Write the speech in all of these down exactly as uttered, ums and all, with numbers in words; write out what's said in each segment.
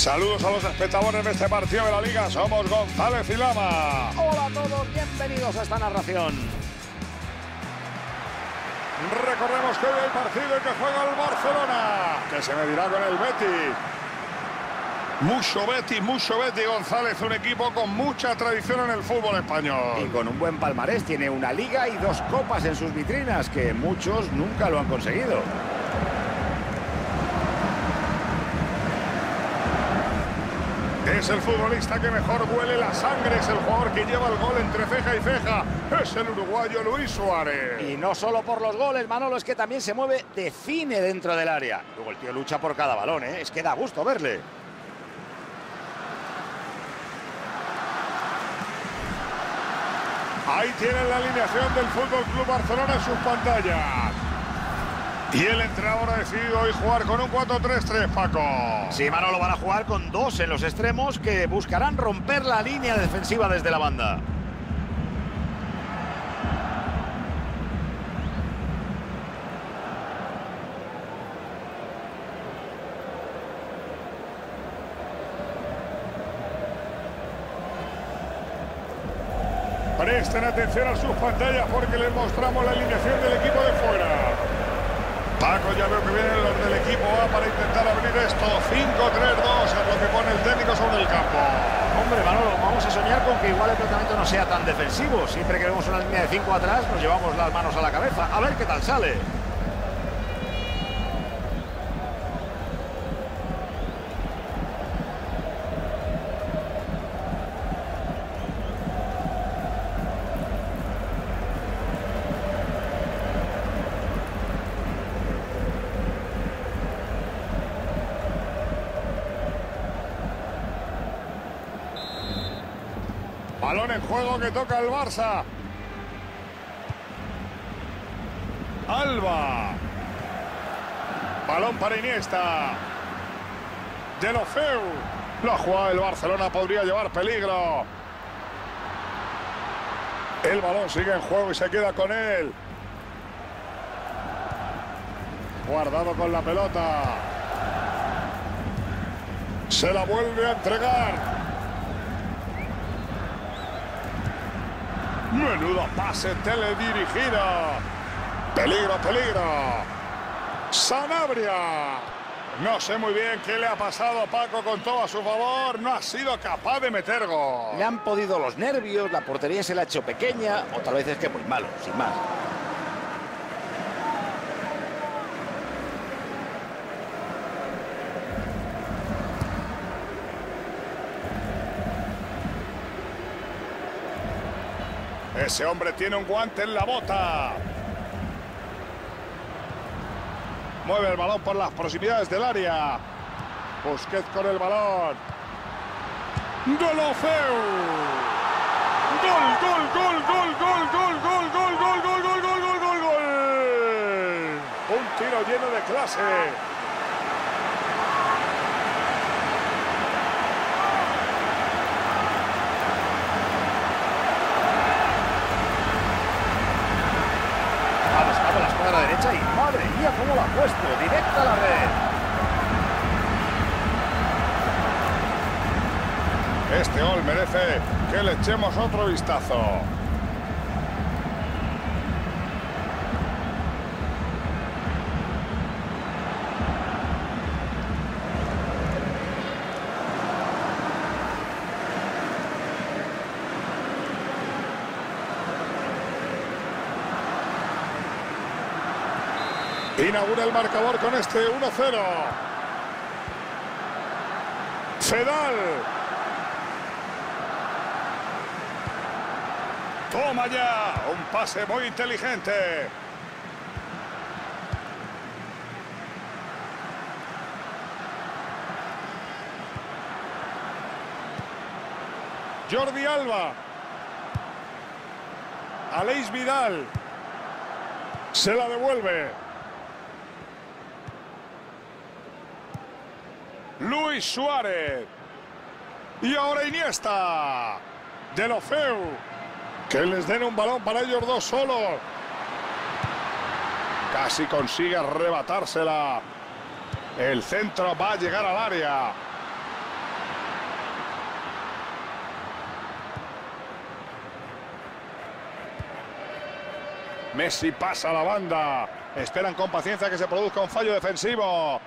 Saludos a los espectadores de este partido de la Liga. Somos González y Lama. Hola a todos, bienvenidos a esta narración. Recordemos que hoy el partido en que juega el Barcelona, que se medirá con el Betis. Mucho Betis, mucho Betis, González, un equipo con mucha tradición en el fútbol español. Y con un buen palmarés, tiene una liga y dos copas en sus vitrinas, que muchos nunca lo han conseguido. Es el futbolista que mejor huele la sangre, es el jugador que lleva el gol entre ceja y ceja, es el uruguayo Luis Suárez. Y no solo por los goles, Manolo, es que también se mueve, define dentro del área. Luego el tío lucha por cada balón, ¿eh? Es que da gusto verle. Ahí tienen la alineación del F C Barcelona en sus pantallas. Y el entrenador ha decidido hoy jugar con un cuatro tres tres, Paco. Sí, Manolo, van a jugar con dos en los extremos que buscarán romper la línea defensiva desde la banda. Presten atención a sus pantallas porque les mostramos la alineación del equipo de fuera. Paco, ya veo que vienen los del equipo A para intentar abrir esto. cinco tres dos es lo que pone el técnico sobre el campo. Hombre, Manolo, vamos a soñar con que igual el planteamiento no sea tan defensivo. Siempre que vemos una línea de cinco atrás, nos llevamos las manos a la cabeza. A ver qué tal sale. Balón en juego que toca el Barça. Alba. Balón para Iniesta. Deulofeu. La jugada del Barcelona podría llevar peligro. El balón sigue en juego y se queda con él. Guardado con la pelota. Se la vuelve a entregar. Menudo pase teledirigido. Peligro, peligro. Sanabria. No sé muy bien qué le ha pasado a Paco con todo a su favor. No ha sido capaz de meter gol. Le han podido los nervios, la portería se la ha hecho pequeña. O tal vez es que muy malo, sin más. Ese hombre tiene un guante en la bota. Mueve el balón por las proximidades del área. Busquets con el balón. ¡Deulofeu! ¡Gol, gol, gol, gol, gol, gol, gol, gol, gol, gol, gol, gol, gol, gol, gol! Un tiro lleno de clase. Madre mía, cómo la ha puesto, directa a la red. Este gol merece que le echemos otro vistazo. Inaugura el marcador con este uno cero. Vidal. Toma ya. Un pase muy inteligente. Jordi Alba. Aleix Vidal. Se la devuelve. Luis Suárez. Y ahora Iniesta. Deulofeu. Que les den un balón para ellos dos solos. Casi consigue arrebatársela. El centro va a llegar al área. Messi pasa a la banda. Esperan con paciencia que se produzca un fallo defensivo.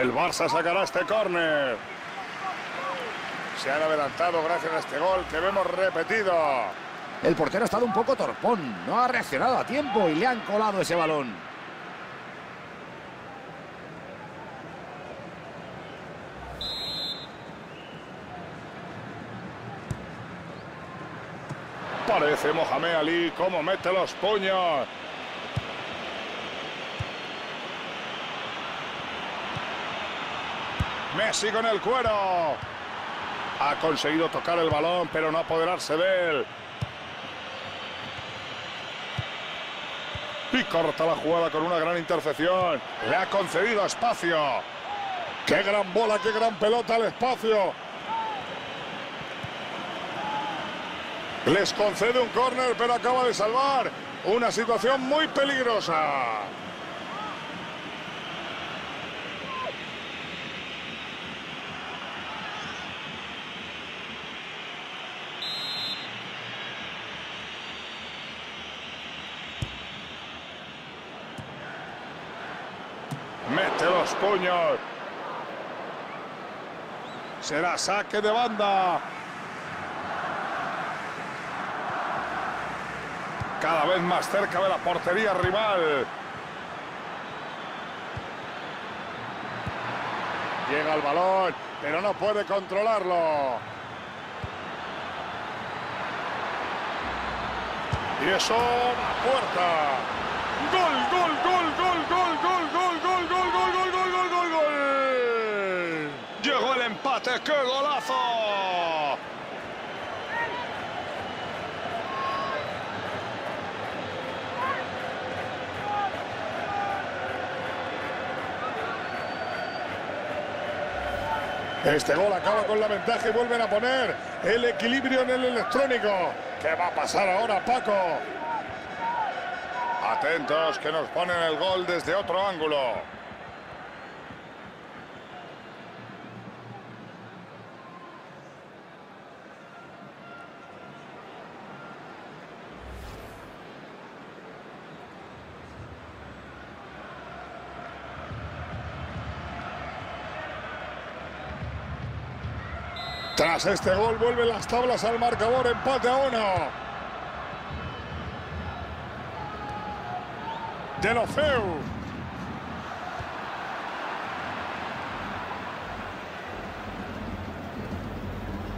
El Barça sacará este córner. Se han adelantado gracias a este gol que vemos repetido. El portero ha estado un poco torpón. No ha reaccionado a tiempo y le han colado ese balón. Parece Mohamed Ali cómo mete los puños. Messi con el cuero. Ha conseguido tocar el balón, pero no apoderarse de él. Y corta la jugada con una gran intercepción. Le ha concedido espacio. ¡Qué gran bola, qué gran pelota al espacio! Les concede un córner, pero acaba de salvar una situación muy peligrosa. Mete los puños. Será saque de banda. Cada vez más cerca de la portería rival. Llega el balón, pero no puede controlarlo. Y eso, puerta. ¡Gol, gol, gol, gol, gol, gol, gol, gol, gol, gol, gol, gol, gol, gol, gol! Llegó el empate, ¡qué golazo! Este gol acaba con la ventaja y vuelven a poner el equilibrio en el electrónico. ¿Qué va a pasar ahora, Paco? Atentos, que nos ponen el gol desde otro ángulo. Tras este gol vuelven las tablas al marcador, empate a uno. Deulofeu.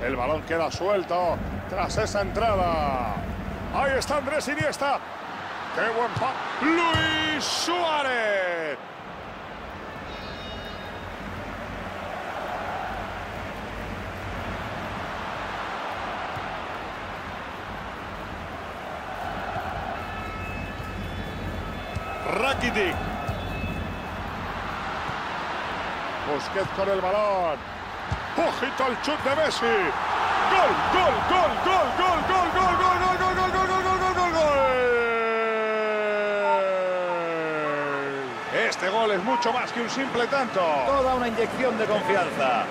El balón queda suelto tras esa entrada. Ahí está Andrés Iniesta. ¡Qué buen pa! ¡Luis Suárez! Rakitic. Busquets con el balón. Ojito el chut de Messi. Gol, gol, gol, gol, gol, gol, gol, gol, gol, gol, gol, gol, gol, gol, gol, gol. Este gol es mucho más que un simple tanto. Toda una inyección de confianza.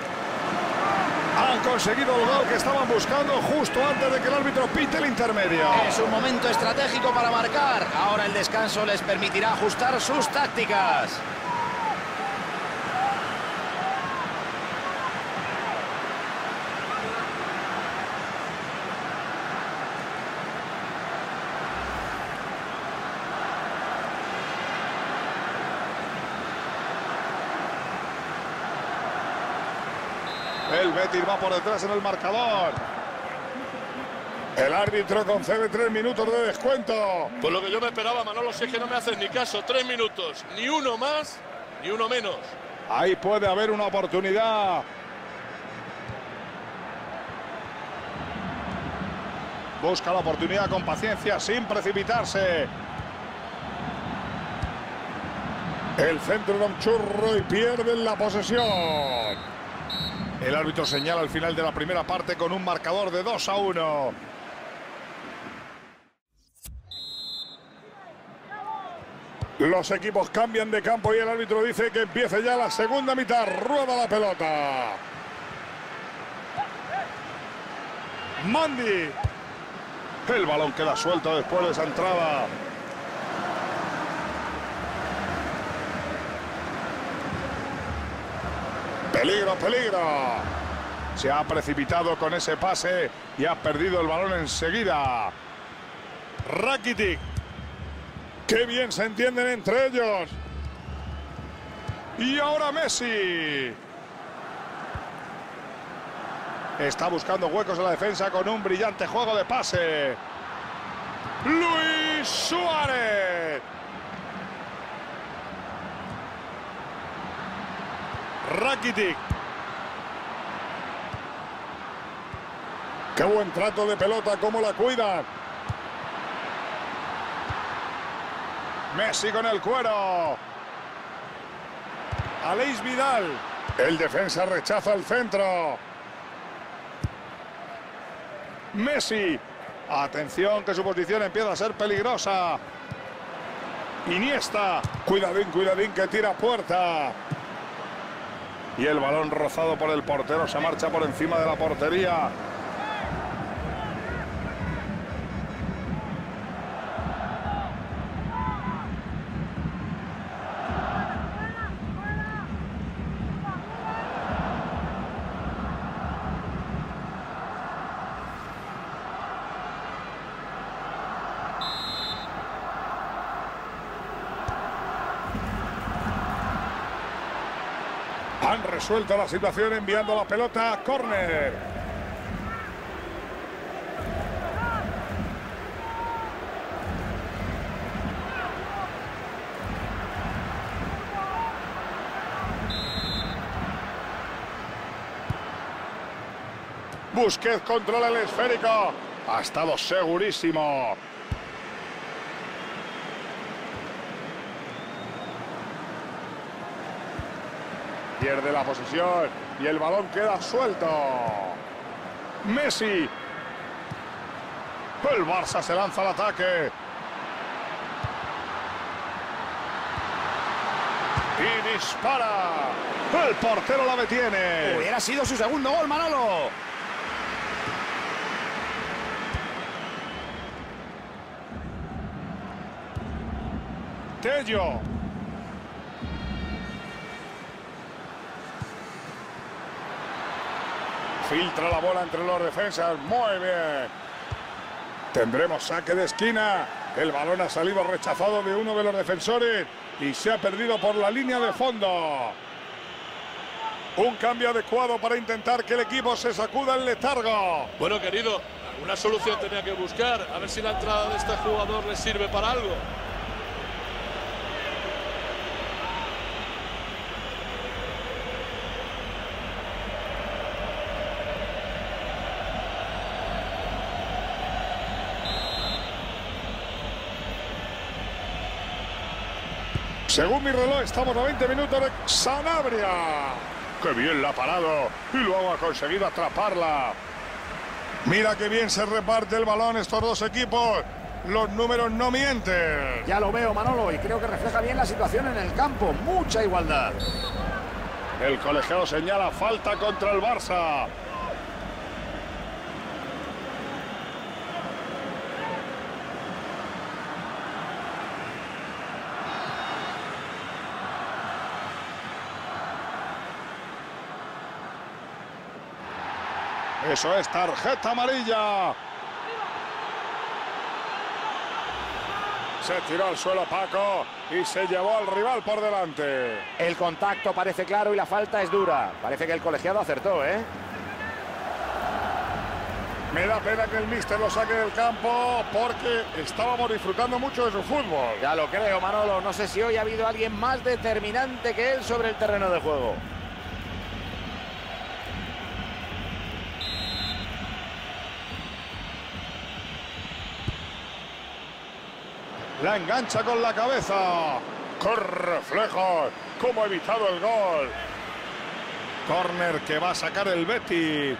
Han conseguido el gol que estaban buscando justo antes de que el árbitro pite el intermedio. Es un momento estratégico para marcar. Ahora el descanso les permitirá ajustar sus tácticas. El Betis va por detrás en el marcador. El árbitro concede tres minutos de descuento. Pues lo que yo me esperaba, Manolo, si es que no me haces ni caso. Tres minutos, ni uno más, ni uno menos. Ahí puede haber una oportunidad. Busca la oportunidad con paciencia, sin precipitarse. El centro de un churro y pierden la posesión. El árbitro señala al final de la primera parte con un marcador de dos a uno. Los equipos cambian de campo y el árbitro dice que empiece ya la segunda mitad. Rueda la pelota. Mandi. El balón queda suelto después de esa entrada. Peligro, peligro. Se ha precipitado con ese pase y ha perdido el balón enseguida. Rakitic. Qué bien se entienden entre ellos. Y ahora Messi. Está buscando huecos en la defensa con un brillante juego de pase. Luis Suárez. Rakitic. Qué buen trato de pelota, cómo la cuidan. Messi con el cuero. Aleix Vidal. El defensa rechaza el centro. Messi. Atención, que su posición empieza a ser peligrosa. Iniesta. Cuidadín, cuidadín, que tira puerta. Y el balón rozado por el portero se marcha por encima de la portería. Han resuelto la situación enviando la pelota a córner. Busquets controla el esférico. Ha estado segurísimo. Pierde la posición y el balón queda suelto. Messi. El Barça se lanza al ataque. Y dispara. El portero la detiene. Hubiera sido su segundo gol, Manolo. Tello. Filtra la bola entre los defensas. Muy bien. Tendremos saque de esquina. El balón ha salido rechazado de uno de los defensores y se ha perdido por la línea de fondo. Un cambio adecuado para intentar que el equipo se sacuda el letargo. Bueno, querido, alguna solución tenía que buscar. A ver si la entrada de este jugador le sirve para algo. Según mi reloj, estamos a veinte minutos de Sanabria. ¡Qué bien la ha parado! Y luego ha conseguido atraparla. Mira qué bien se reparte el balón estos dos equipos. Los números no mienten. Ya lo veo, Manolo, y creo que refleja bien la situación en el campo. Mucha igualdad. El colegiado señala falta contra el Barça. Eso es tarjeta amarilla. Se tiró al suelo Paco y se llevó al rival por delante. El contacto parece claro y la falta es dura. Parece que el colegiado acertó, ¿eh? Me da pena que el míster lo saque del campo porque estábamos disfrutando mucho de su fútbol. Ya lo creo, Manolo. No sé si hoy ha habido alguien más determinante que él sobre el terreno de juego. La engancha con la cabeza. ¡Qué reflejos! ¡Cómo ha evitado el gol! Córner que va a sacar el Betis.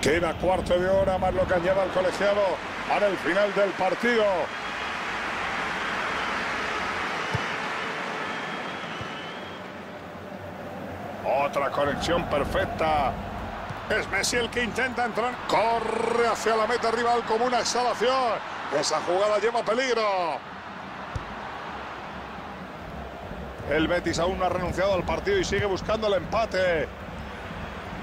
Queda cuarto de hora más lo que añade el colegiado para el final del partido. Otra conexión perfecta. Es Messi el que intenta entrar. Corre hacia la meta rival como una exhalación. Esa jugada lleva peligro. El Betis aún no ha renunciado al partido y sigue buscando el empate.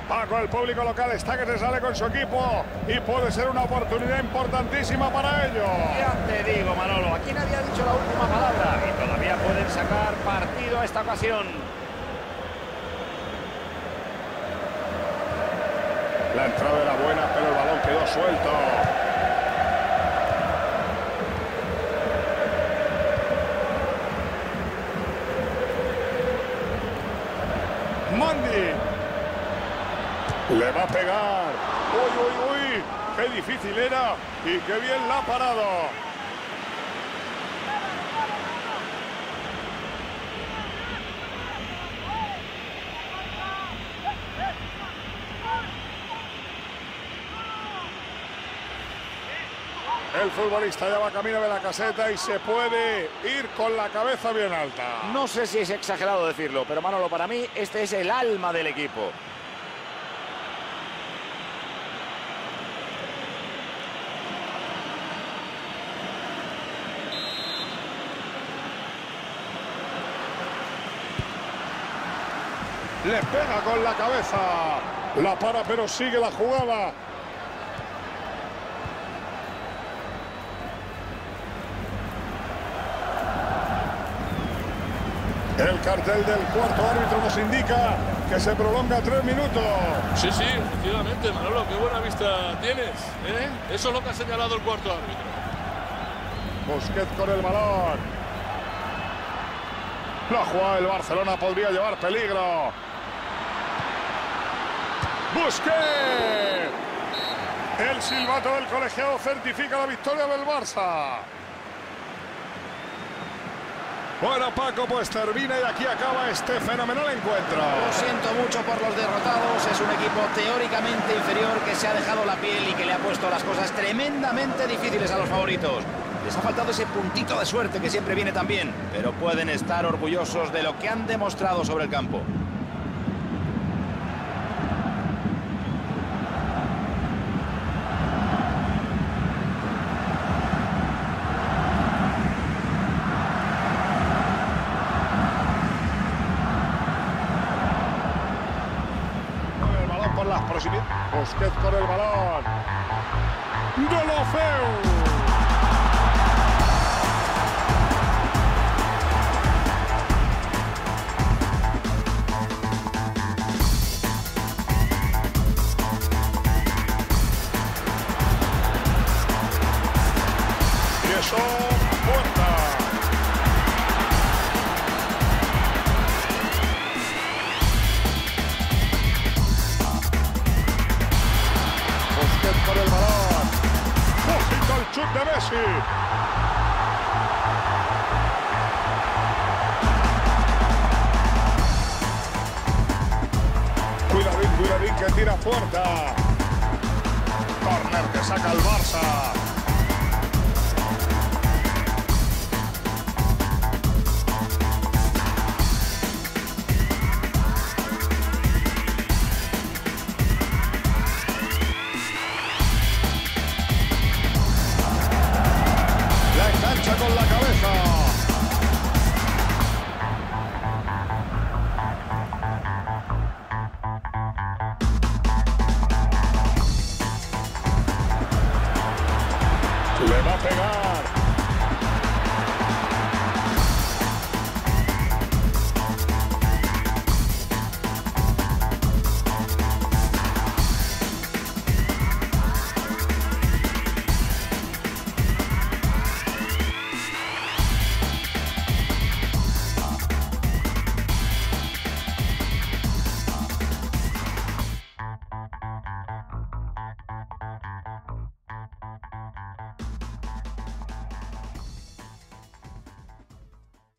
Paco, el público local está que se sale con su equipo y puede ser una oportunidad importantísima para ellos. Ya te digo, Manolo, aquí nadie ha dicho la última palabra y todavía pueden sacar partido a esta ocasión. La entrada era buena, pero el balón quedó suelto. ¡Mondi! Le va a pegar. ¡Uy, uy, uy! ¡Qué difícil era! ¡Y qué bien la ha parado! El futbolista ya va camino de la caseta y se puede ir con la cabeza bien alta. No sé si es exagerado decirlo, pero Manolo, para mí este es el alma del equipo. Le pega con la cabeza. La para, pero sigue la jugada. El cartel del cuarto árbitro nos indica que se prolonga tres minutos. Sí, sí, efectivamente, Manolo, qué buena vista tienes, ¿eh? Eso es lo que ha señalado el cuarto árbitro. Busquets con el balón. La jugada del Barcelona podría llevar peligro. Busquets. El silbato del colegiado certifica la victoria del Barça. Bueno, Paco, pues termina y aquí acaba este fenomenal encuentro. Lo siento mucho por los derrotados. Es un equipo teóricamente inferior que se ha dejado la piel y que le ha puesto las cosas tremendamente difíciles a los favoritos. Les ha faltado ese puntito de suerte que siempre viene tan bien, pero pueden estar orgullosos de lo que han demostrado sobre el campo. Busquets con el balón. Deulofeu. Y eso, puerta. Por el balón. Ojito el chut de Messi. Cuidadín, cuidadín que tira puerta. Corner que saca el Barça.